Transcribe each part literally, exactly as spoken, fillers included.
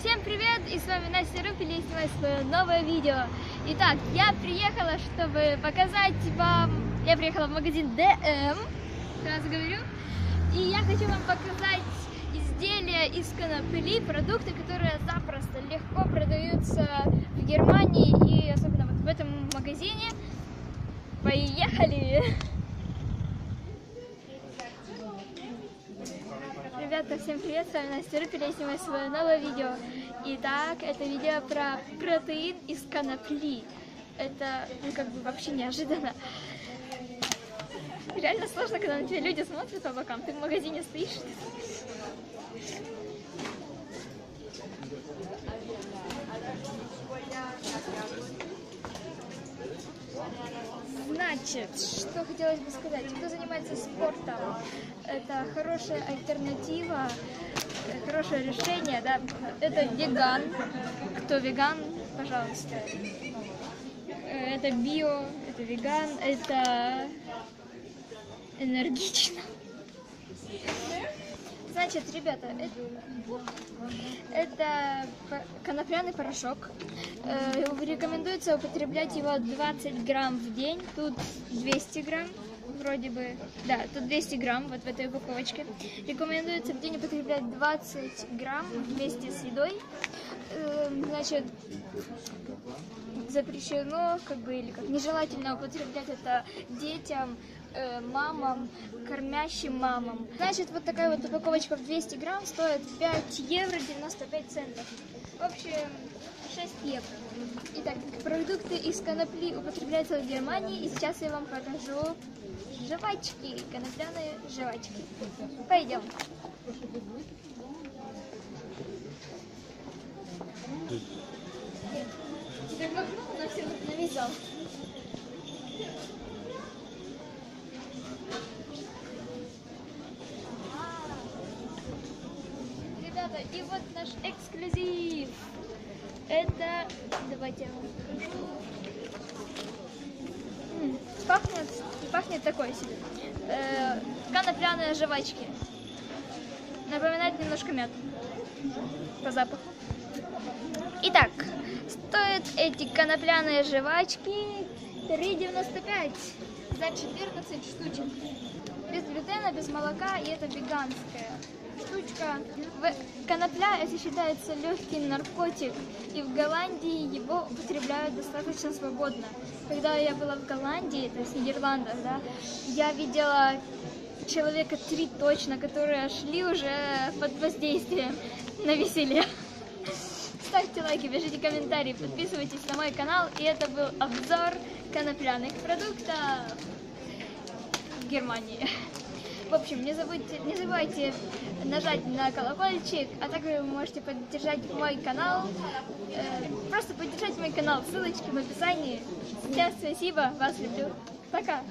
Всем привет! И с вами Настя Руппель, и снимаю свое новое видео. Итак, я приехала, чтобы показать вам... Я приехала в магазин ди эм, сразу говорю. И я хочу вам показать изделия из конопли, продукты, которые запросто, легко продаются в Германии и особенно вот в этом магазине. Поехали! Ребята, всем привет, с вами Настя Руппель, я снимаю свое новое видео. Итак, это видео про протеин из конопли. Это, ну, как бы вообще неожиданно. Реально сложно, когда на тебя люди смотрят по бокам, ты в магазине стоишь. Значит, что хотелось бы сказать, кто занимается спортом, это хорошая альтернатива, хорошее решение, да, это веган, кто веган, пожалуйста, это био, это веган, это энергично. Значит, ребята, это, это конопляный порошок. Э, рекомендуется употреблять его двадцать грамм в день. Тут двести грамм, вроде бы. Да, тут двести грамм, вот в этой упаковочке. Рекомендуется в день употреблять двадцать грамм вместе с едой. Э, значит, запрещено, как бы, или как нежелательно употреблять это детям, мамам, кормящим мамам. Значит, вот такая вот упаковочка в двести грамм стоит пять евро девяносто пять центов. В общем, шесть евро. Итак, продукты из конопли употребляются в Германии. И сейчас я вам покажу жвачки, конопляные жвачки. Пойдем. Ты махнул, но все навязал. И вот наш эксклюзив. Это... Давайте я вам покажу. Пахнет, пахнет такой себе. Э, конопляные жвачки. Напоминает немножко мяту. По запаху. Итак, стоят эти конопляные жвачки три девяносто пять за четырнадцать штучек. Без глютена, без молока, и это веганское. Штучка. Конопля это считается легкий наркотик, и в Голландии его употребляют достаточно свободно. Когда я была в Голландии, то есть в Нидерландах, да, я видела человека три точно, которые шли уже под воздействием на веселье. Ставьте лайки, пишите комментарии, подписывайтесь на мой канал. И это был обзор конопляных продуктов в Германии. В общем, не забудьте, не забывайте нажать на колокольчик, а также вы можете поддержать мой канал. Э, просто поддержать мой канал, ссылочки в описании. Всем спасибо, вас люблю. Пока!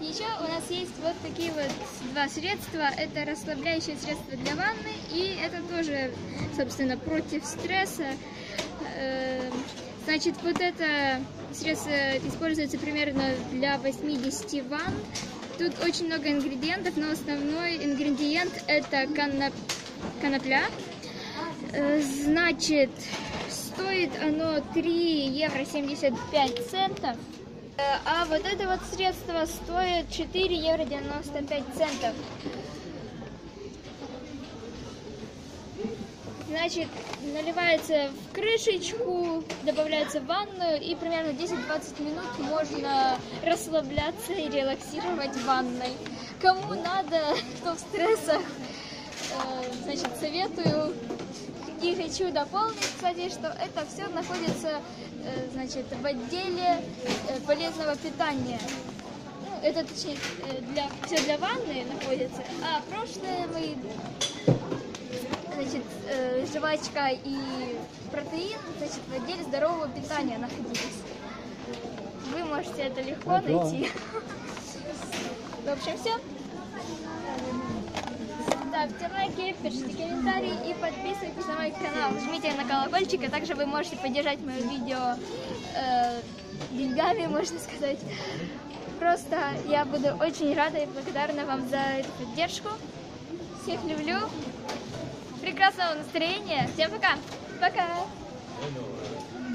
Еще у нас есть вот такие вот два средства. Это расслабляющее средство для ванны, и это тоже, собственно, против стресса. Э, значит, вот это средство используется примерно для восьмидесяти ванн. Тут очень много ингредиентов, но основной ингредиент это коноп... конопля. Значит, стоит оно три евро семьдесят пять центов. А вот это вот средство стоит четыре евро девяносто пять центов. Значит, наливается в крышечку, добавляется в ванную, и примерно десять-двадцать минут можно расслабляться и релаксировать в ванной. Кому надо, кто в стрессах, значит, советую. И хочу дополнить, кстати, что это все находится, значит, в отделе полезного питания. Ну, это, точнее, для, все для ванны находится, а прошлое мы... Значит, жвачка и протеин, значит, в отделе здорового питания находились. Вы можете это легко а найти. Да. В общем, все. Ставьте лайки, пишите комментарии и подписывайтесь на мой канал. Жмите на колокольчик, а также вы можете поддержать мое видео э, деньгами, можно сказать. Просто я буду очень рада и благодарна вам за эту поддержку. Всех люблю. Прекрасно. прекрасного настроения. Всем пока. Пока.